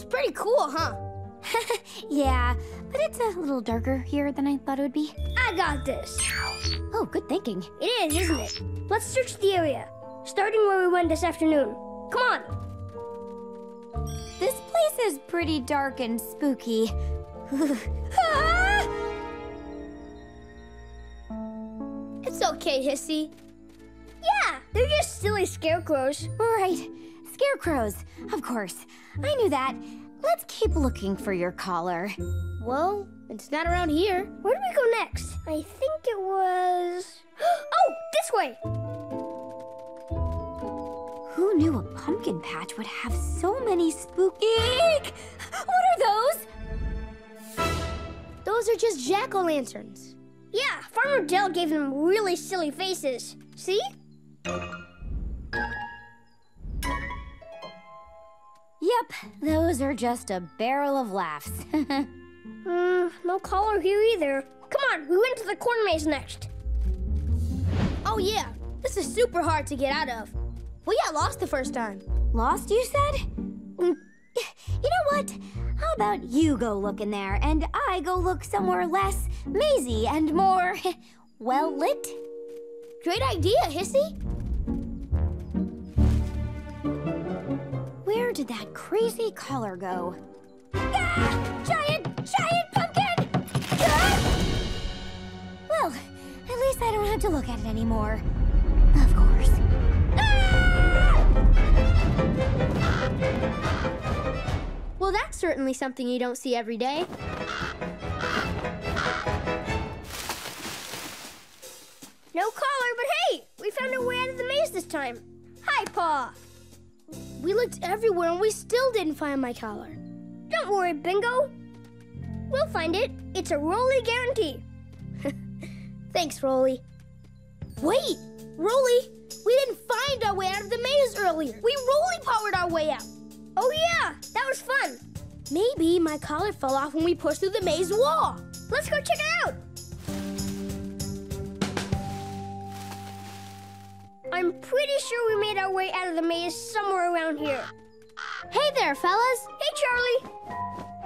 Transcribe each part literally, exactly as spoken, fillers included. It's pretty cool, huh? Yeah, but it's a little darker here than I thought it would be. I got this. Oh, good thinking. It is, isn't it? Let's search the area, starting where we went this afternoon. Come on. This place is pretty dark and spooky. It's okay, Hissy. Yeah, they're just silly scarecrows. Right. Scarecrows, of course. I knew that. Let's keep looking for your collar. Well, it's not around here. Where do we go next? I think it was... Oh, this way! Who knew a pumpkin patch would have so many spooky... Eek! What are those? Those are just jack-o'-lanterns. Yeah, Farmer Dell gave them really silly faces. See? Yep, those are just a barrel of laughs. mm, no collar here either. Come on, we went to the corn maze next. Oh yeah, this is super hard to get out of. We got lost the first time. Lost, you said? Mm, you know what? How about you go look in there and I go look somewhere less mazy and more, well lit? Great idea, Hissy. Where did that crazy collar go? Ah! Giant, giant pumpkin! Ah! Well, at least I don't have to look at it anymore. Of course. Ah! Well, that's certainly something you don't see every day. No collar, but hey! We found our way out of the maze this time. Hi, Pa! We looked everywhere and we still didn't find my collar. Don't worry, Bingo. We'll find it. It's a Rolly guarantee. Thanks, Rolly. Wait, Rolly, we didn't find our way out of the maze earlier. We Rolly-powered our way out. Oh yeah, that was fun. Maybe my collar fell off when we pushed through the maze wall. Let's go check it out. I'm pretty sure we made our way out of the maze somewhere around here. Hey there, fellas. Hey, Charlie.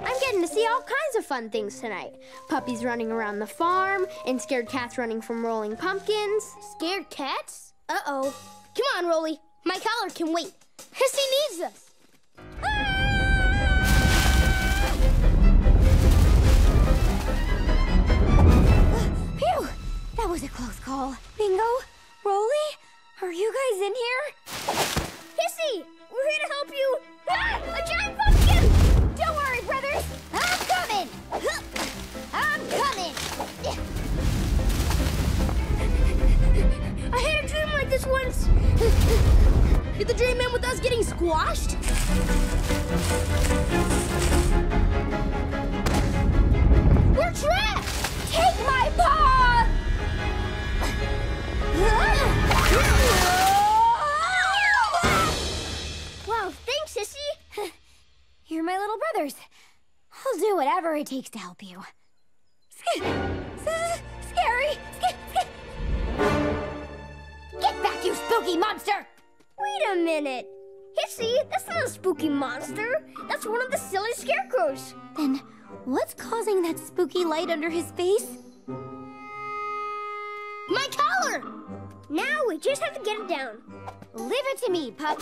I'm getting to see all kinds of fun things tonight. Puppies running around the farm and scared cats running from rolling pumpkins. Scared cats? Uh-oh. Come on, Rolly. My collar can wait. Hissy needs us. Ah! Uh, phew. That was a close call. Bingo? Rolly? Are you guys in here? Hissy, we're here to help you. Ah, a giant pumpkin! Don't worry, brothers. I'm coming. I'm coming. I had a dream like this once. Did the dream end with us getting squashed? We're trapped. Take my paw! Wow, thanks, Hissy. You're my little brothers. I'll do whatever it takes to help you. Scary! Get back, you spooky monster! Wait a minute. Hissy, that's not a spooky monster. That's one of the silly scarecrows. Then what's causing that spooky light under his face? My collar! Now we just have to get it down. Leave it to me, pup.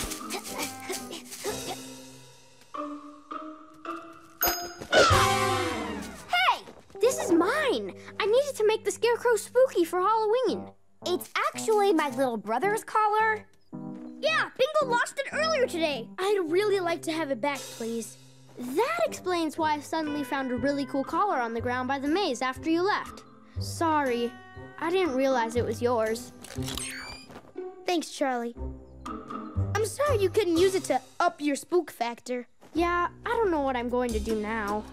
Hey! This is mine. I needed to make the scarecrow spooky for Halloween. It's actually my little brother's collar. Yeah, Bingo lost it earlier today. I'd really like to have it back, please. That explains why I suddenly found a really cool collar on the ground by the maze after you left. Sorry. I didn't realize it was yours. Thanks, Charlie. I'm sorry you couldn't use it to up your spook factor. Yeah, I don't know what I'm going to do now.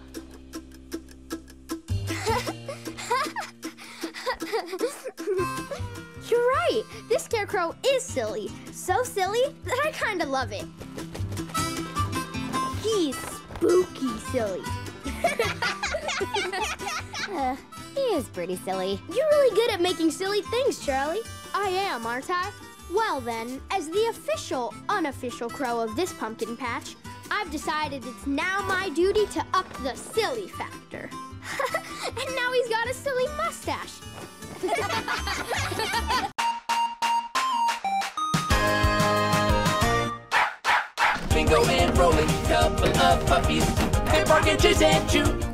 You're right. This scarecrow is silly. So silly that I kind of love it. He's spooky silly. uh. He is pretty silly. You're really good at making silly things, Charlie. I am, aren't I? Well then, as the official, unofficial crow of this pumpkin patch, I've decided it's now my duty to up the silly factor. And now he's got a silly mustache. Bingo and Rolly, couple of puppies. They're barking, chase and chew.